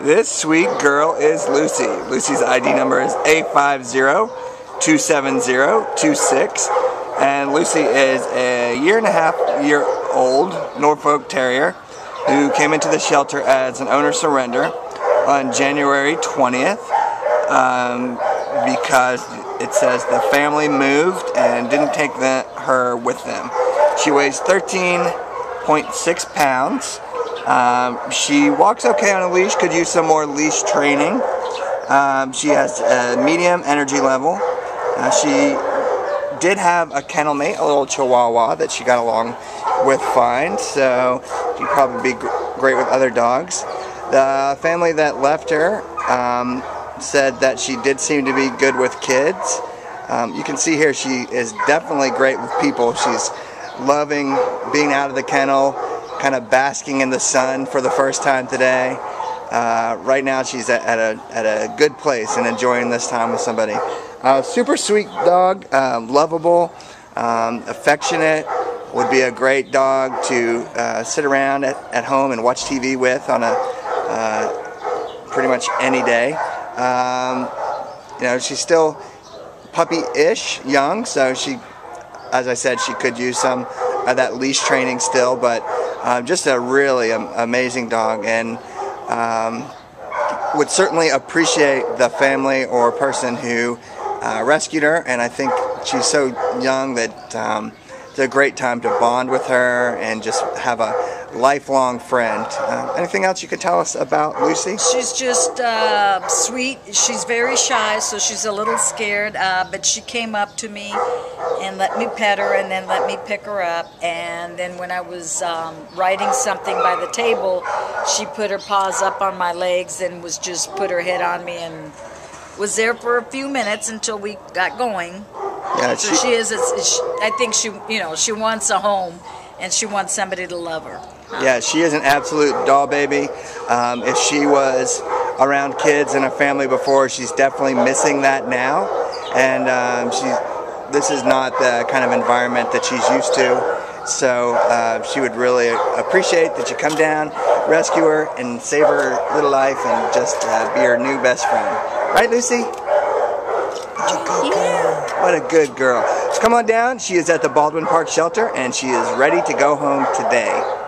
This sweet girl is Lucy. Lucy's ID number is A50-27026, and Lucy is a 1.5-year old Norfolk Terrier who came into the shelter as an owner surrender on January 20th because it says the family moved and didn't take her with them. She weighs 13.6 pounds. She walks okay on a leash, could use some more leash training. She has a medium energy level. She did have a kennel mate, a little chihuahua that she got along with fine, so she'd probably be great with other dogs. The family that left her said that she did seem to be good with kids. You can see here she is definitely great with people. She's loving being out of the kennel, kind of basking in the sun for the first time today. Right now she's at a good place and enjoying this time with somebody. Super sweet dog, lovable, affectionate, would be a great dog to sit around at home and watch TV with on a pretty much any day. You know, she's still puppy-ish, young, so she, as I said, she could use some of that leash training still, but just a really amazing dog, and would certainly appreciate the family or person who rescued her. And I think she's so young that it's a great time to bond with her and just have a lifelong friend. Anything else you could tell us about Lucy? She's just sweet. She's very shy, so she's a little scared, but she came up to me and let me pet her and then let me pick her up. And then when I was writing something by the table, she put her paws up on my legs and was just put her head on me and was there for a few minutes until we got going. Yeah, so she is. I think she, you know, she wants a home, and she wants somebody to love her. Yeah, she is an absolute doll baby. If she was around kids and a family before, she's definitely missing that now. And this is not the kind of environment that she's used to. So she would really appreciate that you come down, rescue her, and save her little life, and just be her new best friend. Right, Lucy? What a good girl. So come on down. She is at the Baldwin Park Shelter, and she is ready to go home today.